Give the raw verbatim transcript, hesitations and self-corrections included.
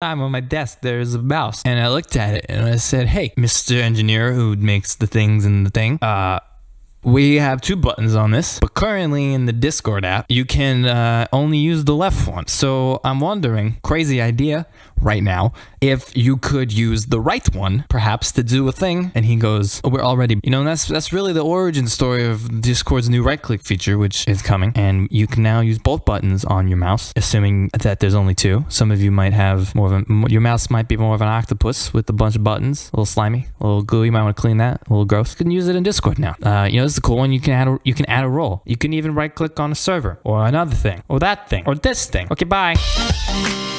time on my desk there is a mouse, and I looked at it and I said, hey, Mister Engineer who makes the things in the thing, uh, we have two buttons on this, but currently in the Discord app, you can uh, only use the left one. So I'm wondering, crazy idea right now, if you could use the right one, perhaps, to do a thing. And he goes, oh, we're already, you know, and that's, that's really the origin story of Discord's new right-click feature, which is coming. And you can now use both buttons on your mouse, assuming that there's only two. Some of you might have more of a, your mouse might be more of an octopus with a bunch of buttons, a little slimy, a little goo. You might want to clean that, a little gross. You can use it in Discord now. Uh, you know, this is a cool one. You can add a, you can add a role. You can even right click on a server or another thing or that thing or this thing. Okay, bye.